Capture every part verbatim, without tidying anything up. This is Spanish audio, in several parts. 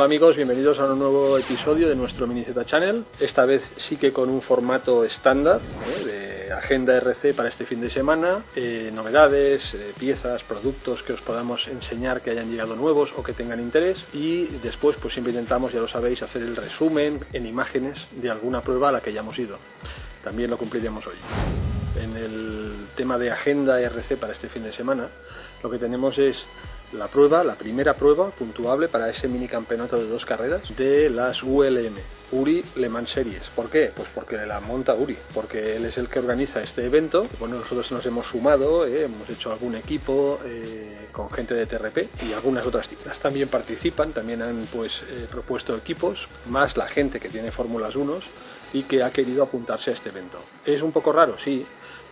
Hola amigos, bienvenidos a un nuevo episodio de nuestro Mini Z Channel. Esta vez sí que con un formato estándar, ¿eh? de agenda R C para este fin de semana, eh, novedades, eh, piezas, productos que os podamos enseñar que hayan llegado nuevos o que tengan interés, y después pues siempre intentamos, ya lo sabéis, hacer el resumen en imágenes de alguna prueba a la que hayamos ido. También lo cumpliremos hoy. En el tema de agenda R C para este fin de semana, lo que tenemos es la prueba, la primera prueba puntuable para ese mini campeonato de dos carreras de las U L M, Uri Le Mans Series. ¿Por qué? Pues porque la monta Uri, porque él es el que organiza este evento. Bueno, nosotros nos hemos sumado, eh, hemos hecho algún equipo eh, con gente de T R P y algunas otras tiendas también participan, también han pues eh, propuesto equipos, más la gente que tiene Fórmulas uno y que ha querido apuntarse a este evento. Es un poco raro, sí,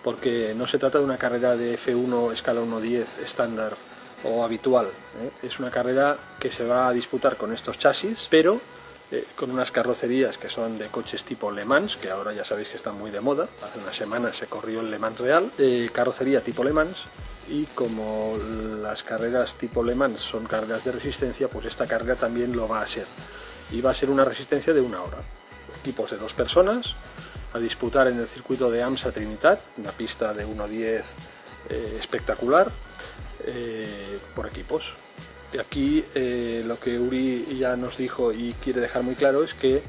porque no se trata de una carrera de F uno escala uno diez estándar o habitual, ¿eh? Es una carrera que se va a disputar con estos chasis, pero eh, con unas carrocerías que son de coches tipo Le Mans, que ahora ya sabéis que están muy de moda. Hace unas semanas se corrió el Le Mans Real, eh, carrocería tipo Le Mans, y como las carreras tipo Le Mans son carreras de resistencia, pues esta carrera también lo va a ser, y va a ser una resistencia de una hora, equipos de dos personas, a disputar en el circuito de AMSA-Trinitat, una pista de uno diez eh, espectacular. Eh, por equipos. Aquí eh, lo que Uri ya nos dijo y quiere dejar muy claro es que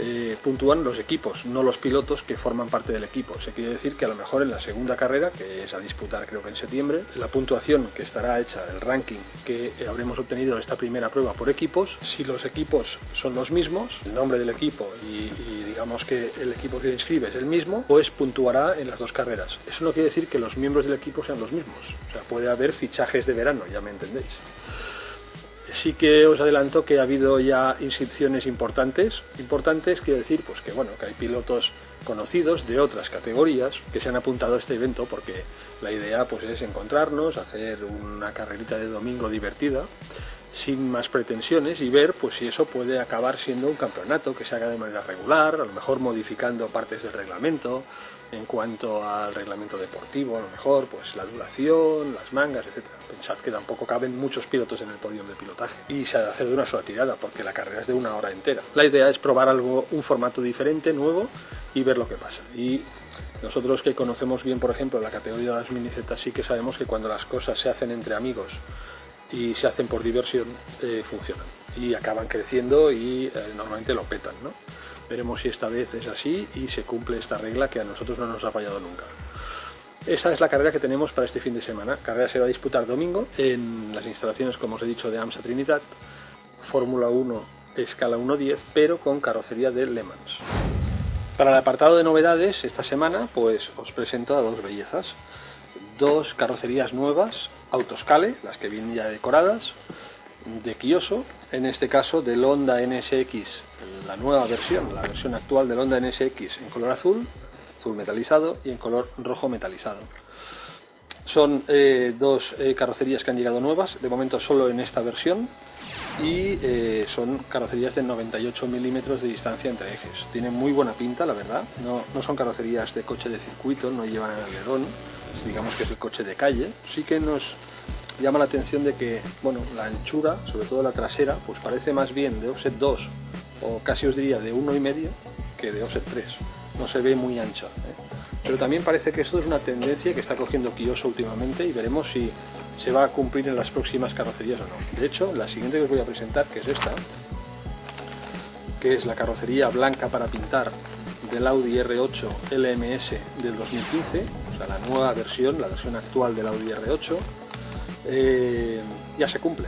eh, puntúan los equipos, no los pilotos que forman parte del equipo. Eso quiere decir que a lo mejor en la segunda carrera, que es a disputar creo que en septiembre, la puntuación que estará hecha, el ranking que habremos obtenido de esta primera prueba por equipos, si los equipos son los mismos, el nombre del equipo y, y digamos que el equipo que inscribe es el mismo, pues puntuará en las dos carreras. Eso no quiere decir que los miembros del equipo sean los mismos, o sea, puede haber fichajes de verano, ya me entendéis. Sí que os adelanto que ha habido ya inscripciones importantes, importantes quiero decir pues que bueno, que hay pilotos conocidos de otras categorías que se han apuntado a este evento, porque la idea pues es encontrarnos, hacer una carrerita de domingo divertida, sin más pretensiones, y ver pues si eso puede acabar siendo un campeonato que se haga de manera regular, a lo mejor modificando partes del reglamento, en cuanto al reglamento deportivo, a lo mejor, pues la duración, las mangas, etcétera. Pensad que tampoco caben muchos pilotos en el podio de pilotaje y se ha de hacer de una sola tirada, porque la carrera es de una hora entera. La idea es probar algo, un formato diferente, nuevo, y ver lo que pasa. Y nosotros que conocemos bien, por ejemplo, la categoría de las MiniZ, sí que sabemos que cuando las cosas se hacen entre amigos y se hacen por diversión, eh, funcionan y acaban creciendo y eh, normalmente lo petan, ¿no? Veremos si esta vez es así y se cumple esta regla que a nosotros no nos ha fallado nunca. Esa es la carrera que tenemos para este fin de semana. La carrera se va a disputar domingo en las instalaciones, como os he dicho, de AMSA-Trinitat, Fórmula uno escala uno diez, pero con carrocería de Le Mans. Para el apartado de novedades, esta semana pues os presento a dos bellezas. Dos carrocerías nuevas, autoscale, las que vienen ya decoradas, de Kyosho, en este caso del Honda N S X, la nueva versión, la versión actual del Honda N S X en color azul, azul metalizado, y en color rojo metalizado. Son eh, dos eh, carrocerías que han llegado nuevas, de momento solo en esta versión, y eh, son carrocerías de noventa y ocho milímetros de distancia entre ejes. Tienen muy buena pinta, la verdad, no, no son carrocerías de coche de circuito, no llevan el alerón, digamos que es el coche de calle. Sí que nos llama la atención de que, bueno, la anchura, sobre todo la trasera, pues parece más bien de offset dos o casi os diría de uno y medio que de offset tres, no se ve muy ancha, ¿eh? Pero también parece que esto es una tendencia que está cogiendo Kyosho últimamente, y veremos si se va a cumplir en las próximas carrocerías o no. De hecho, la siguiente que os voy a presentar, que es esta, que es la carrocería blanca para pintar del Audi R ocho L M S del dos mil quince, o sea, la nueva versión, la versión actual del Audi R ocho, eh, ya se cumple.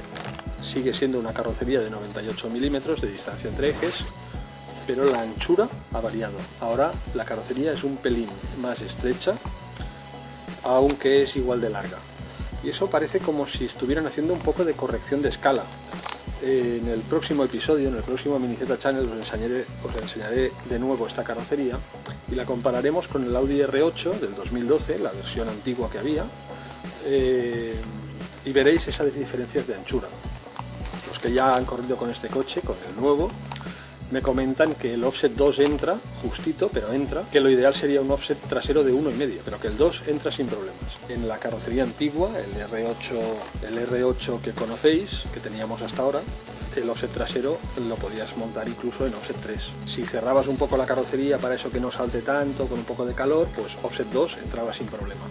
Sigue siendo una carrocería de noventa y ocho milímetros de distancia entre ejes, pero la anchura ha variado. Ahora la carrocería es un pelín más estrecha, aunque es igual de larga. Y eso parece como si estuvieran haciendo un poco de corrección de escala. En el próximo episodio, en el próximo Mini Z Channel, os enseñaré, os enseñaré de nuevo esta carrocería y la compararemos con el Audi R ocho del dos mil doce, la versión antigua que había, eh, y veréis esas diferencias de anchura. Los que ya han corrido con este coche, con el nuevo, me comentan que el offset dos entra justito, pero entra, que lo ideal sería un offset trasero de uno y medio, pero que el dos entra sin problemas. En la carrocería antigua, el R ocho, el R ocho que conocéis, que teníamos hasta ahora, el offset trasero lo podías montar incluso en offset tres. Si cerrabas un poco la carrocería para eso que no salte tanto con un poco de calor, pues offset dos entraba sin problema.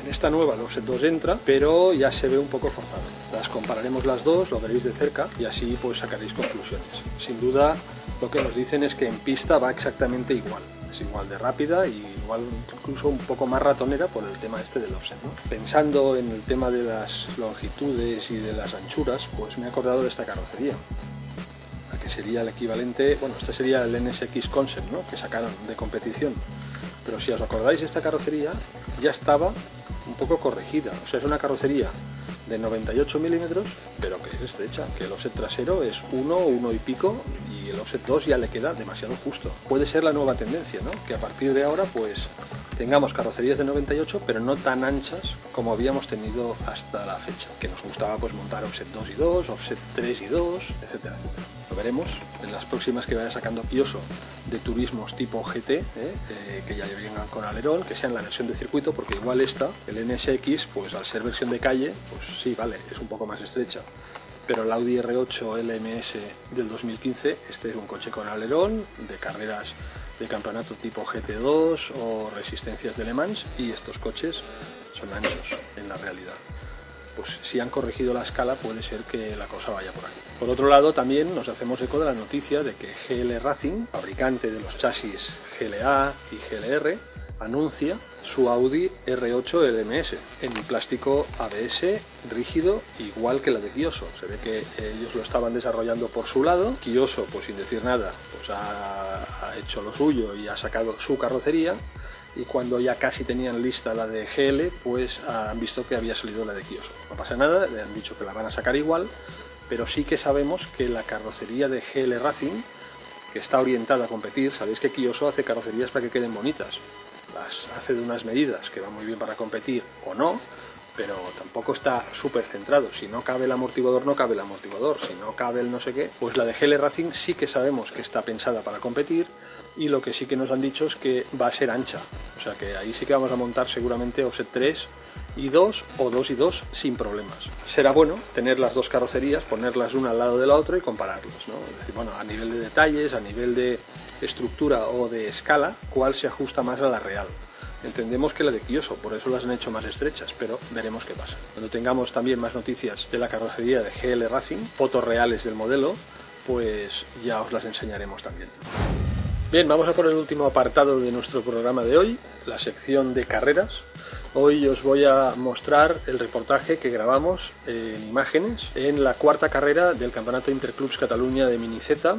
En esta nueva el offset dos entra, pero ya se ve un poco forzado. Las compararemos las dos, lo veréis de cerca y así pues sacaréis conclusiones. Sin duda lo que nos dicen es que en pista va exactamente igual. Es igual de rápida y igual incluso un poco más ratonera por el tema este del offset, ¿no? Pensando en el tema de las longitudes y de las anchuras, pues me he acordado de esta carrocería, la que sería el equivalente, bueno, este sería el N S X Concept, ¿no?, que sacaron de competición. Pero si os acordáis, esta carrocería ya estaba un poco corregida, o sea, es una carrocería de noventa y ocho milímetros, pero que es estrecha, que el offset trasero es uno, uno y pico, y el offset dos ya le queda demasiado justo. Puede ser la nueva tendencia, ¿no?, que a partir de ahora pues tengamos carrocerías de noventa y ocho, pero no tan anchas como habíamos tenido hasta la fecha, que nos gustaba pues montar offset dos y dos, offset tres y dos, etcétera, etcétera. Lo veremos en las próximas que vaya sacando Kyosho de turismos tipo G T, ¿eh? Eh, que ya vengan con alerón, que sean la versión de circuito, porque igual esta, el N S X, pues al ser versión de calle, pues sí, vale, es un poco más estrecha. Pero el Audi R ocho L M S del dos mil quince, este es un coche con alerón, de carreras de campeonato tipo G T dos o resistencias de Le Mans, y estos coches son anchos en la realidad. Pues si han corregido la escala, puede ser que la cosa vaya por aquí. Por otro lado, también nos hacemos eco de la noticia de que G L Racing, fabricante de los chasis G L A y G L R, anuncia su Audi R ocho L M S en plástico A B S rígido, igual que la de Kyosho. Se ve que ellos lo estaban desarrollando por su lado. Kyosho, pues sin decir nada, pues ha hecho lo suyo y ha sacado su carrocería, y cuando ya casi tenían lista la de G L, pues han visto que había salido la de Kyosho. No pasa nada, le han dicho que la van a sacar igual, pero sí que sabemos que la carrocería de G L Racing, que está orientada a competir, sabéis que Kyosho hace carrocerías para que queden bonitas. Las hace de unas medidas que va muy bien para competir o no, pero tampoco está súper centrado. Si no cabe el amortiguador, no cabe el amortiguador. Si no cabe el no sé qué, pues la de G L Racing sí que sabemos que está pensada para competir, y lo que sí que nos han dicho es que va a ser ancha. O sea que ahí sí que vamos a montar seguramente offset tres y dos o dos y dos sin problemas. Será bueno tener las dos carrocerías, ponerlas una al lado de la otra y compararlas, ¿no? Es decir, bueno, a nivel de detalles, a nivel de estructura o de escala, cuál se ajusta más a la real. Entendemos que la de Kyosho, por eso las han hecho más estrechas, pero veremos qué pasa. Cuando tengamos también más noticias de la carrocería de G L Racing, fotos reales del modelo, pues ya os las enseñaremos también. Bien, vamos a por el último apartado de nuestro programa de hoy, la sección de carreras. Hoy os voy a mostrar el reportaje que grabamos en imágenes en la cuarta carrera del Campeonato Interclubs Cataluña de Mini Z,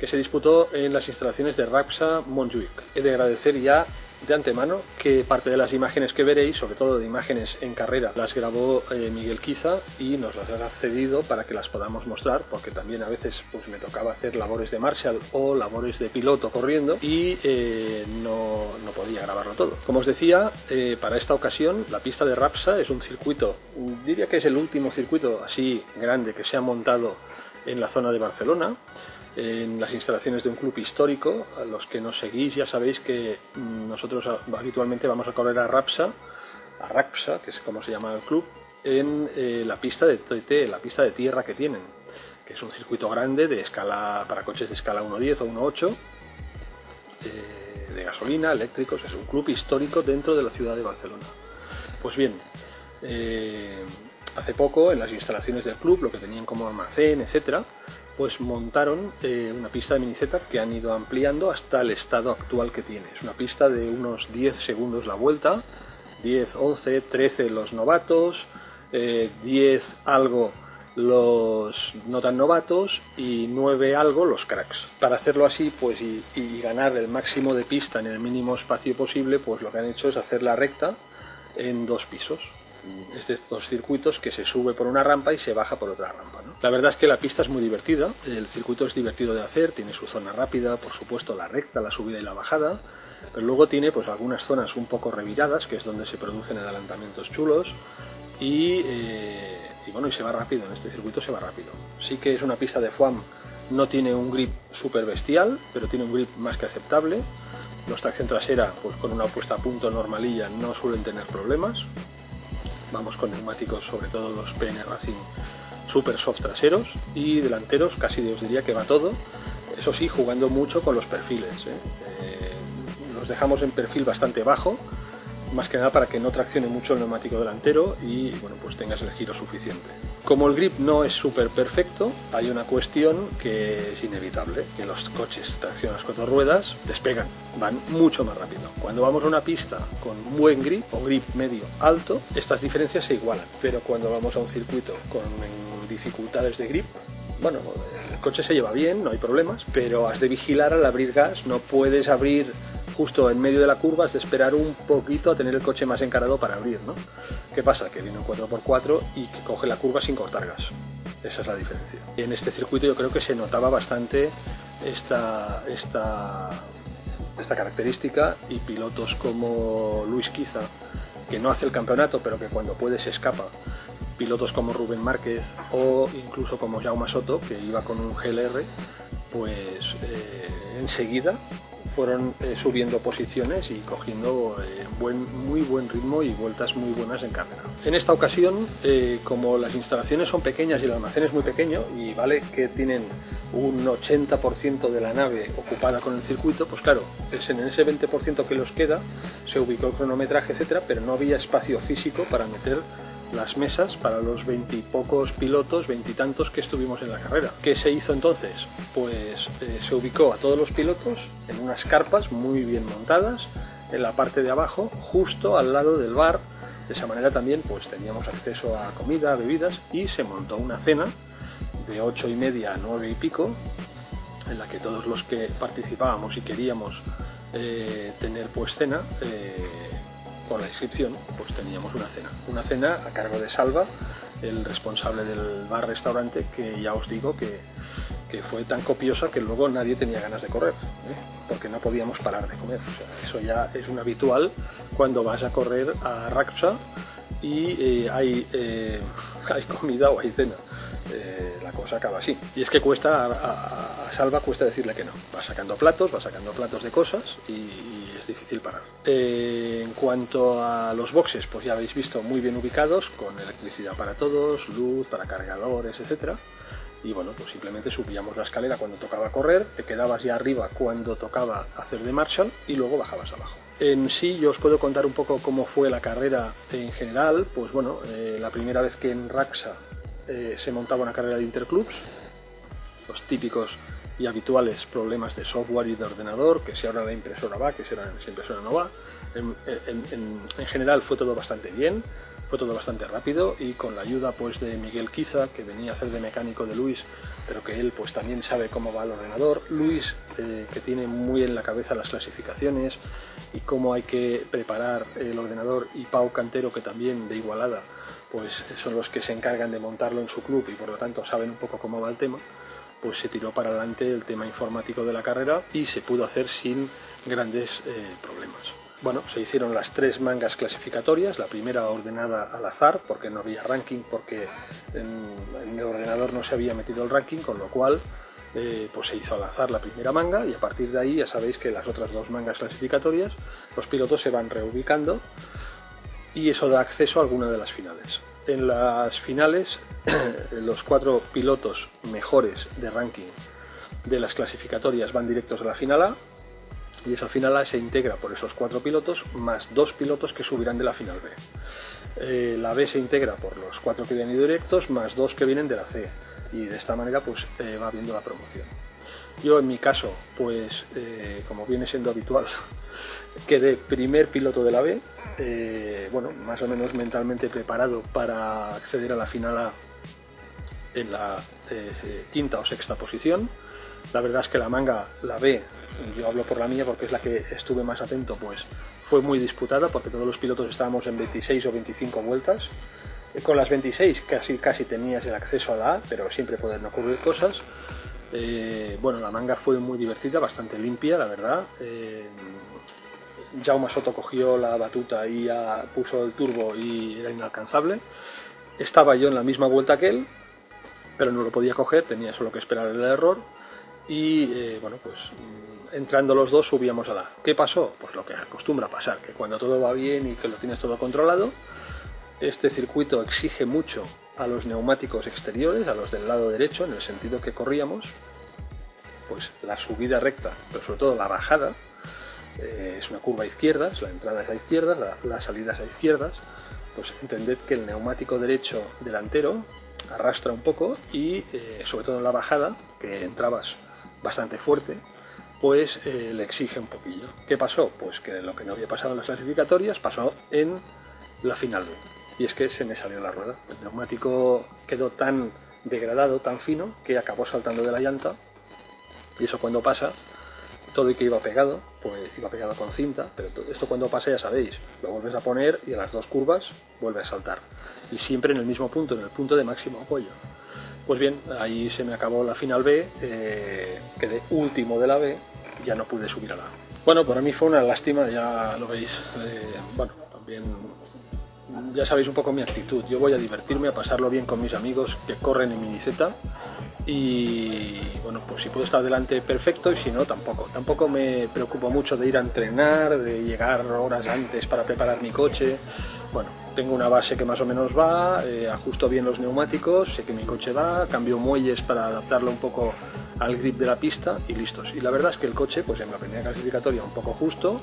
que se disputó en las instalaciones de Rapsa Montjuic. He de agradecer ya de antemano que parte de las imágenes que veréis, sobre todo de imágenes en carrera, las grabó eh, Miguel Quiza y nos las ha cedido para que las podamos mostrar, porque también a veces pues me tocaba hacer labores de marshal o labores de piloto corriendo y eh, no, no podía grabarlo todo. Como os decía, eh, para esta ocasión la pista de Rapsa es un circuito, diría que es el último circuito así grande que se ha montado en la zona de Barcelona, en las instalaciones de un club histórico. A los que nos seguís ya sabéis que nosotros habitualmente vamos a correr a Rapsa, a Rapsa, que es como se llama el club, en eh, la pista de T T, la pista de tierra que tienen, que es un circuito grande de escala para coches de escala uno diez o uno ocho, eh, de gasolina, eléctricos. Es un club histórico dentro de la ciudad de Barcelona. Pues bien, eh, hace poco en las instalaciones del club, lo que tenían como almacén, etcétera, pues montaron eh, una pista de MiniZ que han ido ampliando hasta el estado actual que tiene. Es una pista de unos diez segundos la vuelta, diez, once, trece los novatos, eh, diez algo los no tan novatos y nueve algo los cracks. Para hacerlo así pues y, y ganar el máximo de pista en el mínimo espacio posible, pues lo que han hecho es hacer la recta en dos pisos. Es de estos circuitos que se sube por una rampa y se baja por otra rampa, ¿no? La verdad es que la pista es muy divertida, el circuito es divertido de hacer, tiene su zona rápida, por supuesto la recta, la subida y la bajada, pero luego tiene pues algunas zonas un poco reviradas, que es donde se producen adelantamientos chulos, y, eh, y bueno, y se va rápido, en este circuito se va rápido. Sí que es una pista de foam, no tiene un grip súper bestial, pero tiene un grip más que aceptable. Los tracción trasera, pues con una puesta a punto normalilla, no suelen tener problemas. Vamos con neumáticos, sobre todo los P N R Racing, super soft traseros y delanteros, casi os diría que va todo, eso sí, jugando mucho con los perfiles, ¿eh? Eh, los dejamos en perfil bastante bajo, más que nada para que no traccione mucho el neumático delantero y bueno, pues tengas el giro suficiente. Como el grip no es súper perfecto, hay una cuestión que es inevitable, que los coches tracción a las cuatro ruedas despegan, van mucho más rápido. Cuando vamos a una pista con buen grip o grip medio alto, estas diferencias se igualan, pero cuando vamos a un circuito con dificultades de grip, bueno, el coche se lleva bien, no hay problemas, pero has de vigilar al abrir gas, no puedes abrir justo en medio de la curva, es de esperar un poquito a tener el coche más encarado para abrir, ¿no? ¿Qué pasa? Que viene un cuatro por cuatro y que coge la curva sin cortar gas. Esa es la diferencia. En este circuito yo creo que se notaba bastante esta, esta, esta característica, y pilotos como Luis Quiza, que no hace el campeonato pero que cuando puede se escapa, pilotos como Rubén Márquez o incluso como Jaume Soto, que iba con un G L R, pues eh, enseguida fueron eh, subiendo posiciones y cogiendo eh, buen, muy buen ritmo y vueltas muy buenas en carrera. En esta ocasión, eh, como las instalaciones son pequeñas y el almacén es muy pequeño, y vale que tienen un ochenta por ciento de la nave ocupada con el circuito, pues claro, en ese veinte por ciento que los queda se ubicó el cronometraje, etcétera, pero no había espacio físico para meter las mesas para los veintipocos pilotos, veintitantos que estuvimos en la carrera. ¿Qué se hizo entonces? Pues eh, se ubicó a todos los pilotos en unas carpas muy bien montadas en la parte de abajo, justo al lado del bar. De esa manera también pues teníamos acceso a comida, a bebidas, y se montó una cena de ocho y media a nueve y pico en la que todos los que participábamos y queríamos eh, tener pues cena, eh, con la inscripción, pues teníamos una cena. Una cena a cargo de Salva, el responsable del bar-restaurante, que ya os digo que, que fue tan copiosa que luego nadie tenía ganas de correr, ¿eh? Porque no podíamos parar de comer. O sea, eso ya es un habitual cuando vas a correr a RACBSA y eh, hay, eh, hay comida o hay cena. Eh, la cosa acaba así. Y es que cuesta, a, a, a Salva cuesta decirle que no. Va sacando platos, va sacando platos de cosas y, y es difícil parar. Eh, en cuanto a los boxes, pues ya habéis visto, muy bien ubicados, con electricidad para todos, luz para cargadores, etcétera. Y bueno, pues simplemente subíamos la escalera cuando tocaba correr, te quedabas ya arriba cuando tocaba hacer de marshal y luego bajabas abajo. En sí, yo os puedo contar un poco cómo fue la carrera en general. Pues bueno, eh, la primera vez que en RACBSA Eh, se montaba una carrera de Interclubs, los típicos y habituales problemas de software y de ordenador, que si ahora la impresora va, que si ahora la impresora no va. En, en, en, en general fue todo bastante bien, fue todo bastante rápido, y con la ayuda pues de Miguel Quiza, que venía a ser de mecánico de Luis, pero que él pues también sabe cómo va el ordenador. Luis, eh, que tiene muy en la cabeza las clasificaciones y cómo hay que preparar el ordenador, y Pau Cantero, que también de Igualada, pues son los que se encargan de montarlo en su club y por lo tanto saben un poco cómo va el tema, pues se tiró para adelante el tema informático de la carrera y se pudo hacer sin grandes eh, problemas. Bueno, se hicieron las tres mangas clasificatorias, la primera ordenada al azar porque no había ranking, porque en, en el ordenador no se había metido el ranking, con lo cual eh, pues se hizo al azar la primera manga, y a partir de ahí ya sabéis que las otras dos mangas clasificatorias los pilotos se van reubicando y eso da acceso a alguna de las finales. En las finales, los cuatro pilotos mejores de ranking de las clasificatorias van directos a la final A, y esa final A se integra por esos cuatro pilotos más dos pilotos que subirán de la final B. Eh, la B se integra por los cuatro que vienen directos más dos que vienen de la C, y de esta manera pues eh, va viendo la promoción. Yo en mi caso, pues eh, como viene siendo habitual, quedé primer piloto de la B, eh, bueno, más o menos mentalmente preparado para acceder a la final A en la eh, quinta o sexta posición. La verdad es que la manga, la B, yo hablo por la mía porque es la que estuve más atento, pues fue muy disputada porque todos los pilotos estábamos en veintiséis o veinticinco vueltas. Con las veintiséis casi, casi tenías el acceso a la A, pero siempre pueden ocurrir cosas. Eh, bueno, la manga fue muy divertida, bastante limpia, la verdad. Eh, Jaume Soto cogió la batuta y ya puso el turbo y era inalcanzable. Estaba yo en la misma vuelta que él, pero no lo podía coger, tenía solo que esperar el error. Y eh, bueno, pues entrando los dos subíamos a la A. ¿Qué pasó? Pues lo que acostumbra pasar, que cuando todo va bien y que lo tienes todo controlado, este circuito exige mucho a los neumáticos exteriores, a los del lado derecho, en el sentido que corríamos, pues la subida recta, pero sobre todo la bajada, eh, es una curva a izquierdas, la entrada es a izquierdas, la, las salidas a izquierdas, pues entended que el neumático derecho delantero arrastra un poco y eh, sobre todo en la bajada, que entrabas bastante fuerte, pues eh, le exige un poquillo. ¿Qué pasó? Pues que lo que no había pasado en las clasificatorias pasó en la final, y es que se me salió la rueda. El neumático quedó tan degradado, tan fino, que acabó saltando de la llanta, y eso cuando pasa, todo y que iba pegado, pues iba pegado con cinta, pero esto cuando pasa ya sabéis, lo vuelves a poner y a las dos curvas vuelve a saltar, y siempre en el mismo punto, en el punto de máximo apoyo. Pues bien, ahí se me acabó la final B, eh, quedé último de la B, ya no pude subir a la A. Bueno, para mí fue una lástima, ya lo veis, eh, bueno, también ya sabéis un poco mi actitud, yo voy a divertirme, a pasarlo bien con mis amigos que corren en MiniZ, y bueno, pues si puedo estar delante perfecto, y si no, tampoco. Tampoco me preocupo mucho de ir a entrenar, de llegar horas antes para preparar mi coche. Bueno, tengo una base que más o menos va, eh, ajusto bien los neumáticos, sé que mi coche va, cambio muelles para adaptarlo un poco al grip de la pista y listos. Y la verdad es que el coche, pues en la primera clasificatoria un poco justo,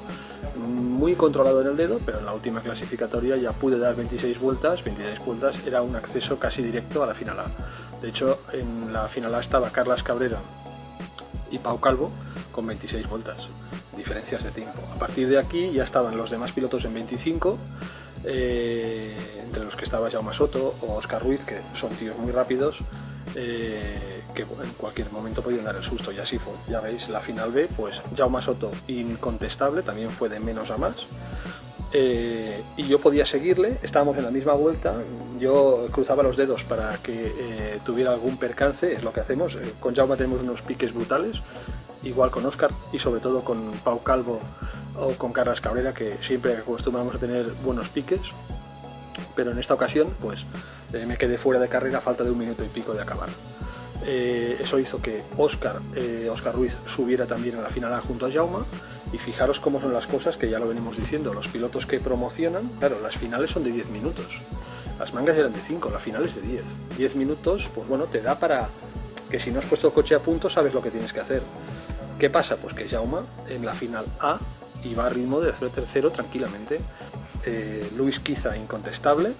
muy controlado en el dedo, pero en la última clasificatoria ya pude dar veintiséis vueltas, veintiséis vueltas era un acceso casi directo a la final A. De hecho, en la final A estaba Carles Cabrera y Pau Calvo con veintiséis vueltas, diferencias de tiempo. A partir de aquí ya estaban los demás pilotos en veinticinco, eh, entre los que estaba Jaume Soto o Oscar Ruiz, que son tíos muy rápidos, eh, que en cualquier momento podían dar el susto, y así fue. Ya veis, la final B, pues Jaume Soto incontestable, también fue de menos a más. Eh, y yo podía seguirle, estábamos en la misma vuelta, yo cruzaba los dedos para que eh, tuviera algún percance, es lo que hacemos, eh, con Jaume tenemos unos piques brutales, igual con Oscar y sobre todo con Pau Calvo o con Carles Cabrera, que siempre acostumbramos a tener buenos piques, pero en esta ocasión pues eh, me quedé fuera de carrera a falta de un minuto y pico de acabar. Eh, eso hizo que Oscar, eh, Oscar Ruiz subiera también a la final A junto a Jaume, y fijaros cómo son las cosas, que ya lo venimos diciendo, los pilotos que promocionan, claro, las finales son de diez minutos, las mangas eran de cinco, la final es de diez, diez minutos, pues bueno, te da para que si no has puesto el coche a punto sabes lo que tienes que hacer. ¿Qué pasa? Pues que Jaume en la final A iba a ritmo de tercero tranquilamente, eh, Luis Quiza incontestable,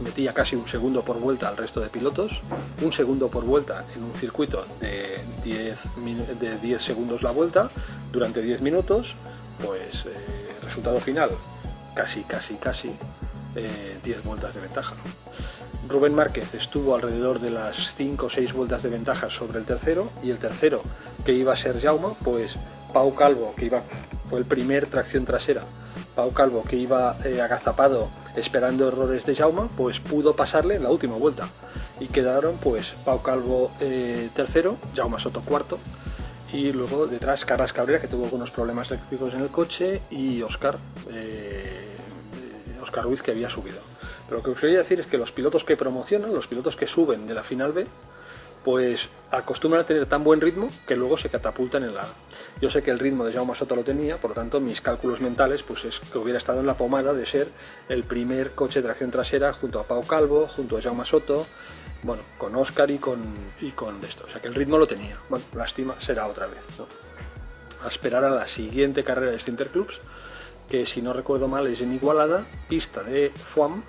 metía casi un segundo por vuelta al resto de pilotos, un segundo por vuelta en un circuito de diez, de diez segundos la vuelta, durante diez minutos, pues eh, resultado final, casi, casi, casi eh, diez vueltas de ventaja. Rubén Márquez estuvo alrededor de las cinco o seis vueltas de ventaja sobre el tercero, y el tercero, que iba a ser Jaume, pues Pau Calvo, que iba, fue el primer tracción trasera, Pau Calvo, que iba eh, agazapado esperando errores de Jaume, pues pudo pasarle en la última vuelta, y quedaron pues Pau Calvo eh, tercero, Jaume Soto cuarto, y luego detrás Carles Cabrera, que tuvo algunos problemas eléctricos en el coche, y Oscar, eh, Oscar Ruiz, que había subido. Pero lo que os quería decir es que los pilotos que promocionan, los pilotos que suben de la final B, pues acostumbran a tener tan buen ritmo que luego se catapultan en la A. Yo sé que el ritmo de Jaume Soto lo tenía, por lo tanto mis cálculos mentales pues es que hubiera estado en la pomada de ser el primer coche de tracción trasera junto a Pau Calvo, junto a Jaume Soto, bueno, con Oscar y con, y con esto, o sea que el ritmo lo tenía. Bueno, lástima, será otra vez, ¿no? A esperar a la siguiente carrera de este Interclubs, que si no recuerdo mal es en Igualada, pista de Foam,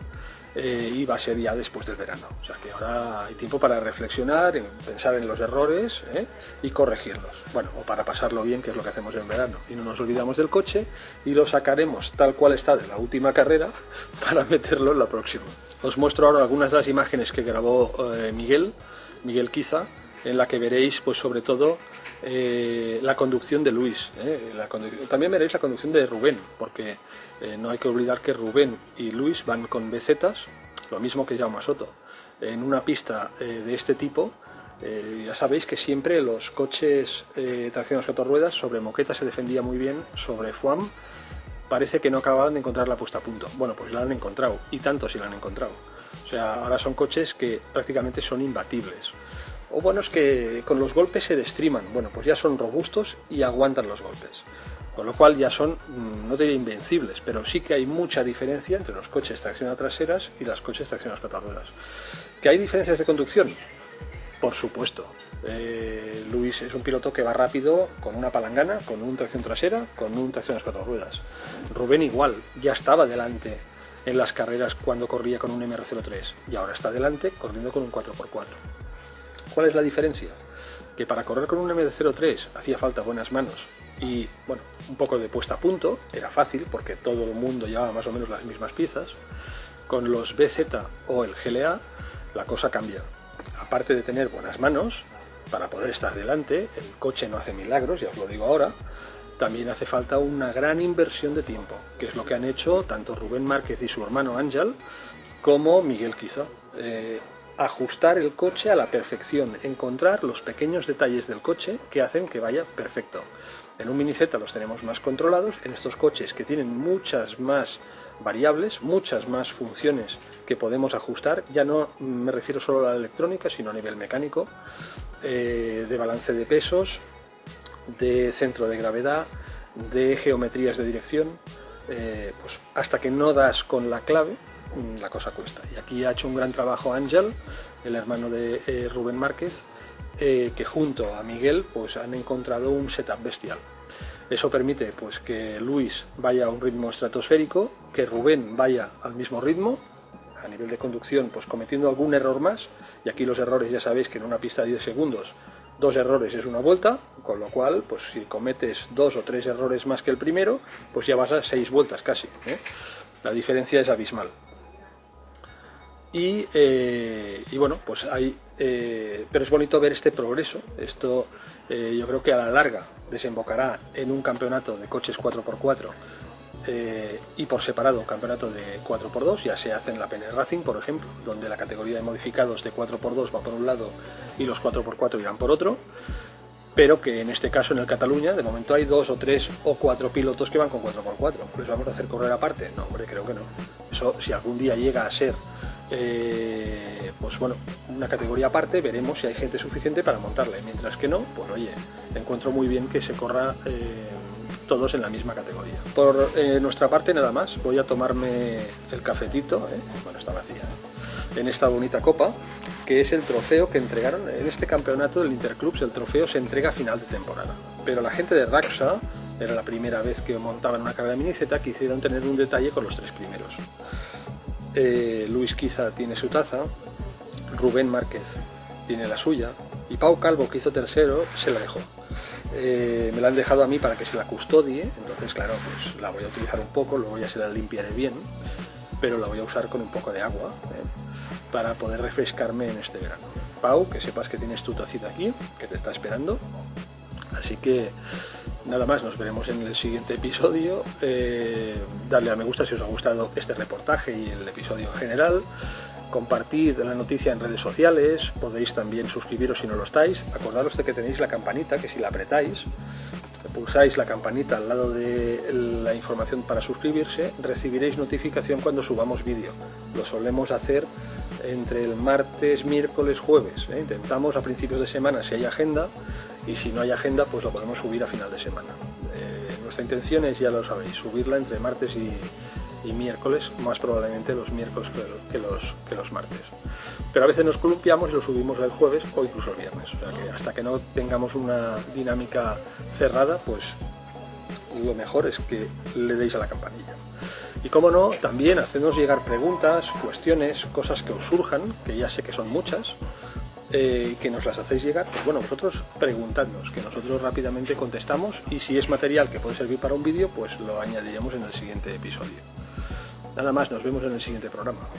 Eh, y va a ser ya después del verano, o sea que ahora hay tiempo para reflexionar, pensar en los errores ¿eh? y corregirlos, bueno, o para pasarlo bien, que es lo que hacemos en verano, y no nos olvidamos del coche y lo sacaremos tal cual está de la última carrera para meterlo en la próxima. Os muestro ahora algunas de las imágenes que grabó eh, Miguel, Miguel Quiza, en la que veréis pues sobre todo eh, la conducción de Luis, eh, la condu también veréis la conducción de Rubén, porque Eh, no hay que olvidar que Rubén y Luis van con B Zetas, lo mismo que Jaume Soto. En una pista eh, de este tipo, eh, ya sabéis que siempre los coches eh, tracción a cuatro ruedas, sobre moqueta se defendía muy bien, sobre foam parece que no acababan de encontrar la puesta a punto. Bueno, pues la han encontrado, y tanto si la han encontrado. O sea, ahora son coches que prácticamente son imbatibles. O bueno, es que con los golpes se destriman, bueno, pues ya son robustos y aguantan los golpes. Con lo cual ya son, no diría invencibles, pero sí que hay mucha diferencia entre los coches tracción a traseras y los coches tracción a las cuatro ruedas. ¿Que hay diferencias de conducción? Por supuesto. Eh, Luis es un piloto que va rápido con una palangana, con un tracción trasera, con un tracción a las cuatro ruedas. Rubén igual, ya estaba delante en las carreras cuando corría con un M R cero tres y ahora está delante corriendo con un cuatro por cuatro. ¿Cuál es la diferencia? Que para correr con un M D cero tres hacía falta buenas manos y, bueno, un poco de puesta a punto, era fácil porque todo el mundo llevaba más o menos las mismas piezas. Con los B Z o el G L A la cosa cambia. Aparte de tener buenas manos para poder estar delante, el coche no hace milagros, ya os lo digo ahora, también hace falta una gran inversión de tiempo, que es lo que han hecho tanto Rubén Márquez y su hermano Ángel como Miguel Quiza. Eh, ajustar el coche a la perfección, encontrar los pequeños detalles del coche que hacen que vaya perfecto. En un Mini Z los tenemos más controlados, en estos coches que tienen muchas más variables, muchas más funciones que podemos ajustar, ya no me refiero solo a la electrónica, sino a nivel mecánico, eh, de balance de pesos, de centro de gravedad, de geometrías de dirección, eh, pues hasta que no das con la clave, la cosa cuesta. Y aquí ha hecho un gran trabajo Ángel, el hermano de eh, Rubén Márquez, eh, que junto a Miguel pues han encontrado un setup bestial. Eso permite pues que Luis vaya a un ritmo estratosférico, que Rubén vaya al mismo ritmo, a nivel de conducción pues cometiendo algún error más, y aquí los errores ya sabéis que en una pista de diez segundos dos errores es una vuelta, con lo cual pues si cometes dos o tres errores más que el primero, pues ya vas a seis vueltas casi, ¿eh? La diferencia es abismal. Y, eh, y bueno, pues hay, eh, pero es bonito ver este progreso. Esto eh, yo creo que a la larga desembocará en un campeonato de coches cuatro por cuatro eh, y por separado un campeonato de cuatro por dos, ya se hace en la P N R Racing, por ejemplo, donde la categoría de modificados de cuatro por dos va por un lado y los cuatro por cuatro irán por otro, pero que en este caso en el Cataluña de momento hay dos o tres o cuatro pilotos que van con cuatro por cuatro, ¿les vamos a hacer correr aparte? No, hombre, creo que no. Eso si algún día llega a ser Eh, pues bueno, una categoría aparte, veremos si hay gente suficiente para montarla, y mientras que no, pues oye, encuentro muy bien que se corra eh, todos en la misma categoría. Por eh, nuestra parte nada más, voy a tomarme el cafetito, eh, bueno, está vacía, en esta bonita copa, que es el trofeo que entregaron en este campeonato del Interclubs. El trofeo se entrega a final de temporada, pero la gente de RACBSA, era la primera vez que montaban una carrera de MiniZ, quisieron tener un detalle con los tres primeros. Eh, Luis Quiza tiene su taza, Rubén Márquez tiene la suya y Pau Calvo, que hizo tercero, se la dejó. Eh, me la han dejado a mí para que se la custodie, entonces claro, pues la voy a utilizar un poco, luego ya se la limpiaré bien, pero la voy a usar con un poco de agua eh, para poder refrescarme en este verano. Pau, que sepas que tienes tu tacita aquí, que te está esperando, así que nada más, nos veremos en el siguiente episodio. Eh, darle a me gusta si os ha gustado este reportaje y el episodio en general. Compartid la noticia en redes sociales, podéis también suscribiros si no lo estáis. Acordaros de que tenéis la campanita, que si la apretáis, pulsáis la campanita al lado de la información para suscribirse, recibiréis notificación cuando subamos vídeo. Lo solemos hacer entre el martes, miércoles, jueves. ¿eh? Intentamos a principios de semana si hay agenda, y si no hay agenda pues lo podemos subir a final de semana. Eh, nuestra intención es, ya lo sabéis, subirla entre martes y, y miércoles, más probablemente los miércoles que los, que los martes, pero a veces nos columpiamos y lo subimos el jueves o incluso el viernes, o sea que hasta que no tengamos una dinámica cerrada, pues lo mejor es que le deis a la campanilla. Y como no, también hacednos llegar preguntas, cuestiones, cosas que os surjan, que ya sé que son muchas, Eh, que nos las hacéis llegar, pues bueno, vosotros preguntadnos, que nosotros rápidamente contestamos, y si es material que puede servir para un vídeo, pues lo añadiremos en el siguiente episodio. Nada más, nos vemos en el siguiente programa.